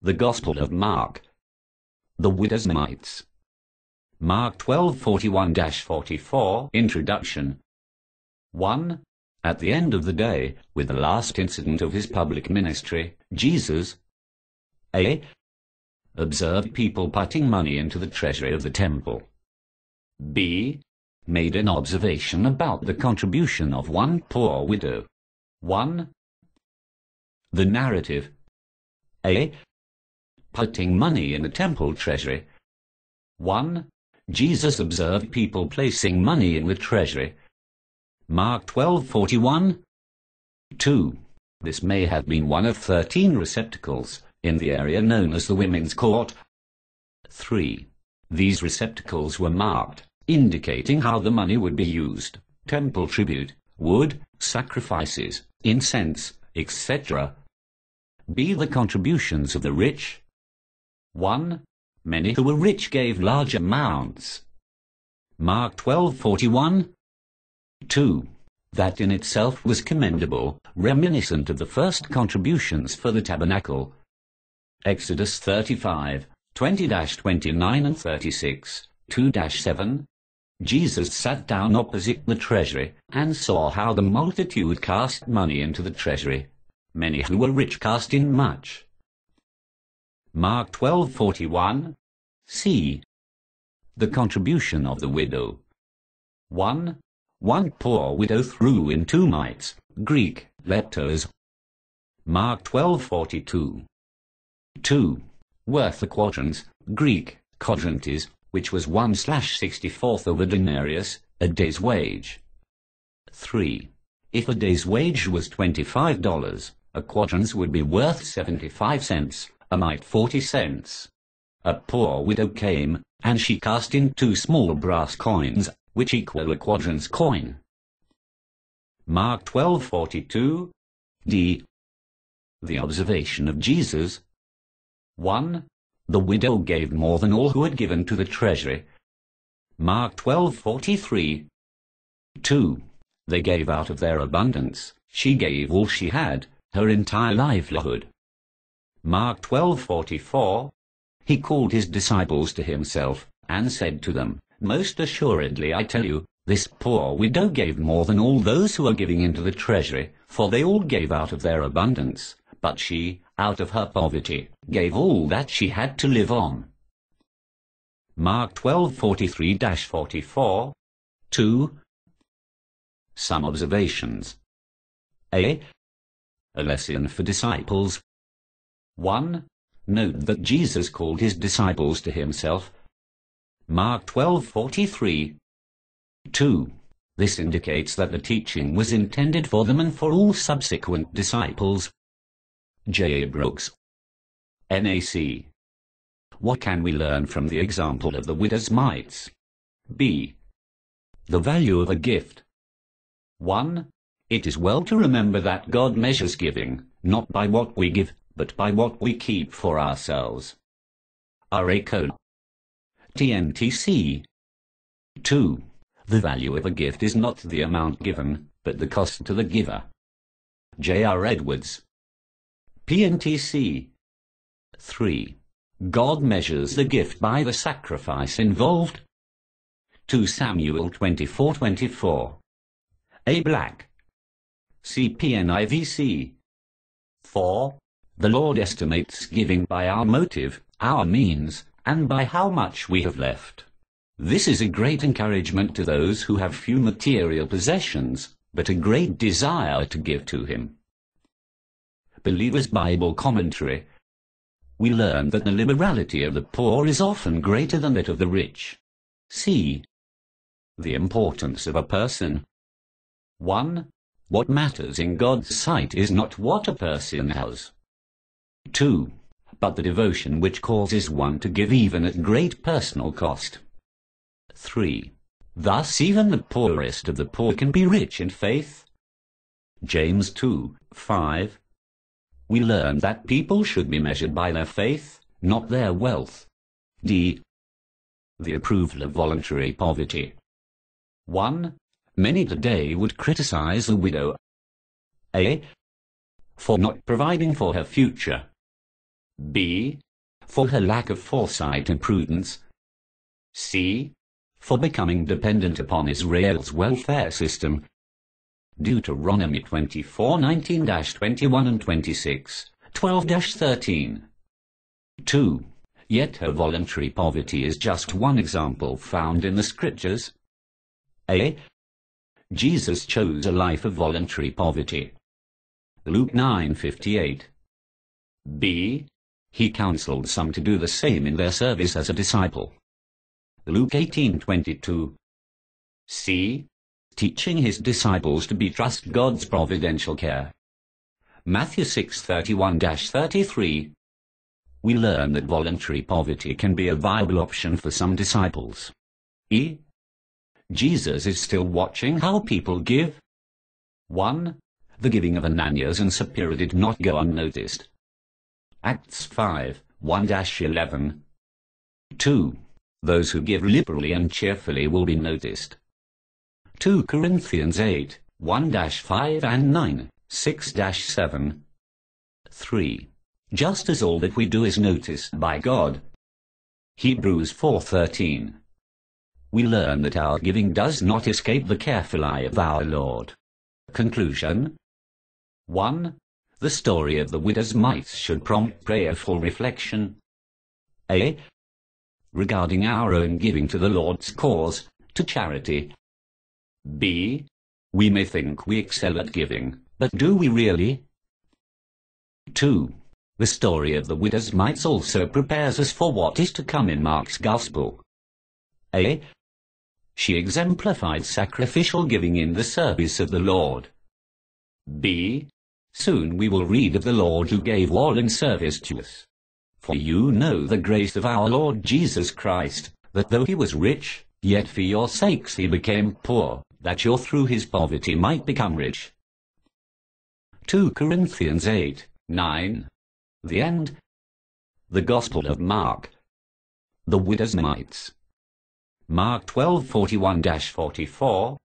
The Gospel of Mark. The Widow's Mites. Mark 12:41-44. Introduction. 1. At the end of the day, with the last incident of his public ministry, Jesus (a) observed people putting money into the treasury of the temple, (b) made an observation about the contribution of one poor widow. 1. The narrative: (a) putting money in the temple treasury. 1. Jesus observed people placing money in the treasury. Mark 12:41. 2. This may have been one of 13 receptacles in the area known as the women's court. 3. These receptacles were marked, indicating how the money would be used: temple tribute, wood, sacrifices, incense, etc. (b) The contributions of the rich. 1. Many who were rich gave large amounts. Mark 12:41. 2. That in itself was commendable, reminiscent of the first contributions for the tabernacle. Exodus 35:20-29 and 36:2-7. Jesus sat down opposite the treasury, and saw how the multitude cast money into the treasury. Many who were rich cast in much. Mark 12:41. C. The contribution of the widow. 1. One poor widow threw in 2 mites, Greek, leptos. Mark 12:42. 2. Worth the quadrants, Greek, quadrantes, which was 1/64 of a denarius, a day's wage. 3. If a day's wage was $25, a quadrans would be worth 75 cents, a mite 40 cents. A poor widow came, and she cast in 2 small brass coins, which equal a quadrans coin. Mark 12:42. D. The observation of Jesus. 1. The widow gave more than all who had given to the treasury. Mark 12:43. 2. They gave out of their abundance, she gave all she had, her entire livelihood. Mark 12:44. He called his disciples to himself, and said to them, "Most assuredly I tell you, this poor widow gave more than all those who are giving into the treasury, for they all gave out of their abundance, but she, out of her poverty, gave all that she had to live on." Mark 12:43-44. 2. Some observations. A. A lesson for disciples. 1. Note that Jesus called his disciples to himself. Mark 12:43. 2. This indicates that the teaching was intended for them and for all subsequent disciples. J. A. Brooks. N.A.C. What can we learn from the example of the widow's mites? B. The value of a gift. 1. It is well to remember that God measures giving, not by what we give, but by what we keep for ourselves. R. A. T. N. T. C. 2. The value of a gift is not the amount given, but the cost to the giver. J. R. Edwards. P. N. T. C. 3. God measures the gift by the sacrifice involved. 2 Samuel 24:24. A. Black. C. P. N. I. V. C. 4. The Lord estimates giving by our motive, our means, and by how much we have left. This is a great encouragement to those who have few material possessions, but a great desire to give to Him. Believer's Bible Commentary. We learn that the liberality of the poor is often greater than that of the rich. C. The importance of a person. 1. What matters in God's sight is not what a person has. 2. But the devotion which causes one to give even at great personal cost. 3. Thus even the poorest of the poor can be rich in faith. James 2:5. We learn that people should be measured by their faith, not their wealth. D. The approval of voluntary poverty. 1. Many today would criticize the widow. A. For not providing for her future. B. For her lack of foresight and prudence. C. For becoming dependent upon Israel's welfare system. Deuteronomy 24:19-21 and 26:12-13. 2. Yet her voluntary poverty is just one example found in the Scriptures. A. Jesus chose a life of voluntary poverty. Luke 9:58. B. He counseled some to do the same in their service as a disciple. Luke 18:22. C. Teaching his disciples to trust God's providential care. Matthew 6:31-33. We learn that voluntary poverty can be a viable option for some disciples. E. Jesus is still watching how people give. 1. The giving of Ananias and Sapphira did not go unnoticed. Acts 5:1-11. 2. Those who give liberally and cheerfully will be noticed. 2 Corinthians 8:1-5 and 9:6-7. 3. Just as all that we do is noticed by God. Hebrews 4:13. We learn that our giving does not escape the careful eye of our Lord. Conclusion. 1. The story of the widow's mites should prompt prayerful reflection. A. Regarding our own giving to the Lord's cause, to charity. B. We may think we excel at giving, but do we really? 2. The story of the widow's mites also prepares us for what is to come in Mark's Gospel. A. She exemplified sacrificial giving in the service of the Lord. B. Soon we will read of the Lord who gave all in service to us. For you know the grace of our Lord Jesus Christ, that though he was rich, yet for your sakes he became poor, that you through his poverty might become rich. 2 Corinthians 8:9. The end. The Gospel of Mark. The widow's mites. Mark 12:41-44.